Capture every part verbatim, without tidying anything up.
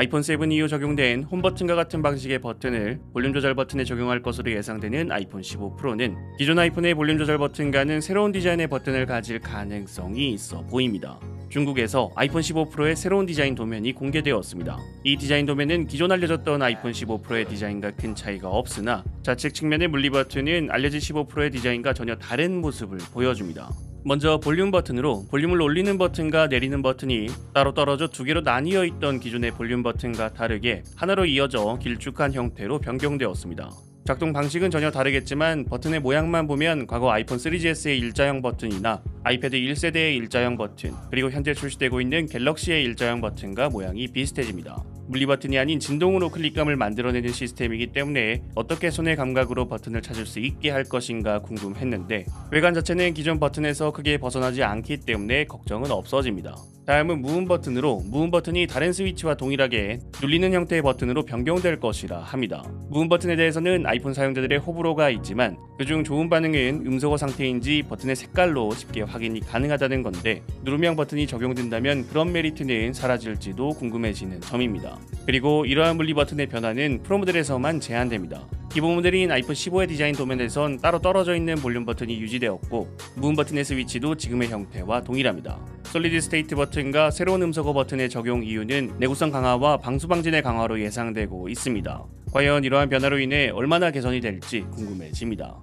아이폰 칠 이후 적용된 홈버튼과 같은 방식의 버튼을 볼륨 조절 버튼에 적용할 것으로 예상되는 아이폰 십오 프로는 기존 아이폰의 볼륨 조절 버튼과는 새로운 디자인의 버튼을 가질 가능성이 있어 보입니다. 중국에서 아이폰 십오 프로의 새로운 디자인 도면이 공개되었습니다. 이 디자인 도면은 기존 알려졌던 아이폰 십오 프로의 디자인과 큰 차이가 없으나 좌측 측면의 물리 버튼은 알려진 십오 프로의 디자인과 전혀 다른 모습을 보여줍니다. 먼저 볼륨 버튼으로 볼륨을 올리는 버튼과 내리는 버튼이 따로 떨어져 두 개로 나뉘어 있던 기존의 볼륨 버튼과 다르게 하나로 이어져 길쭉한 형태로 변경되었습니다. 작동 방식은 전혀 다르겠지만 버튼의 모양만 보면 과거 아이폰 쓰리 지에스의 일자형 버튼이나 아이패드 일 세대의 일자형 버튼, 그리고 현재 출시되고 있는 갤럭시의 일자형 버튼과 모양이 비슷해집니다. 물리 버튼이 아닌 진동으로 클릭감을 만들어내는 시스템이기 때문에 어떻게 손의 감각으로 버튼을 찾을 수 있게 할 것인가 궁금했는데 외관 자체는 기존 버튼에서 크게 벗어나지 않기 때문에 걱정은 없어집니다. 다음은 무음 버튼으로 무음 버튼이 다른 스위치와 동일하게 눌리는 형태의 버튼으로 변경될 것이라 합니다. 무음 버튼에 대해서는 아이폰 사용자들의 호불호가 있지만 그중 좋은 반응은 음소거 상태인지 버튼의 색깔로 쉽게 확인이 가능하다는 건데 누르명 버튼이 적용된다면 그런 메리트는 사라질지도 궁금해지는 점입니다. 그리고 이러한 물리 버튼의 변화는 프로 모델에서만 제한됩니다. 기본 모델인 아이폰 십오의 디자인 도면에선 따로 떨어져 있는 볼륨 버튼이 유지되었고 무음 버튼의 스위치도 지금의 형태와 동일합니다. 솔리드 스테이트 버튼과 새로운 음소거 버튼의 적용 이유는 내구성 강화와 방수 방진의 강화로 예상되고 있습니다. 과연 이러한 변화로 인해 얼마나 개선이 될지 궁금해집니다.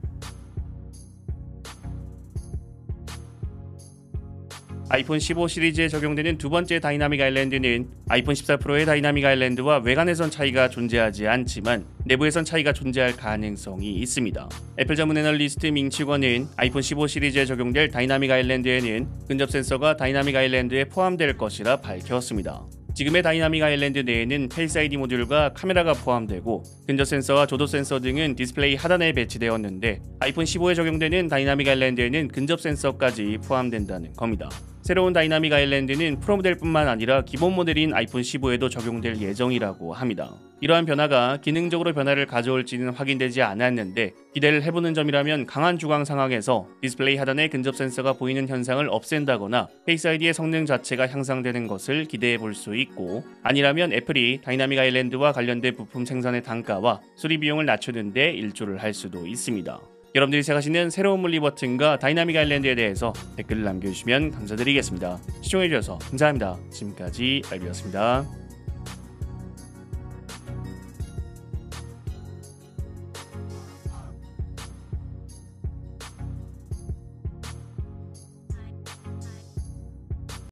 아이폰 십오 시리즈에 적용되는 두 번째 다이나믹 아일랜드는 아이폰 십사 프로의 다이나믹 아일랜드와 외관에선 차이가 존재하지 않지만 내부에선 차이가 존재할 가능성이 있습니다. 애플 전문 애널리스트 밍치권은 아이폰 십오 시리즈에 적용될 다이나믹 아일랜드에는 근접 센서가 다이나믹 아일랜드에 포함될 것이라 밝혔습니다. 지금의 다이나믹 아일랜드 내에는 페이스 아이디 모듈과 카메라가 포함되고 근접 센서와 조도 센서 등은 디스플레이 하단에 배치되었는데 아이폰 십오에 적용되는 다이나믹 아일랜드에는 근접 센서까지 포함된다는 겁니다. 새로운 다이나믹 아일랜드는 프로 모델뿐만 아니라 기본 모델인 아이폰 십오에도 적용될 예정이라고 합니다. 이러한 변화가 기능적으로 변화를 가져올지는 확인되지 않았는데 기대를 해보는 점이라면 강한 주광 상황에서 디스플레이 하단에 근접 센서가 보이는 현상을 없앤다거나 페이스 아이디의 성능 자체가 향상되는 것을 기대해볼 수 있고, 아니라면 애플이 다이나믹 아일랜드와 관련된 부품 생산의 단가와 수리 비용을 낮추는 데 일조를 할 수도 있습니다. 여러분들이 생각하시는 새로운 물리 버튼과 다이나믹 아일랜드에 대해서 댓글을 남겨주시면 감사드리겠습니다. 시청해주셔서 감사합니다. 지금까지 알비였습니다.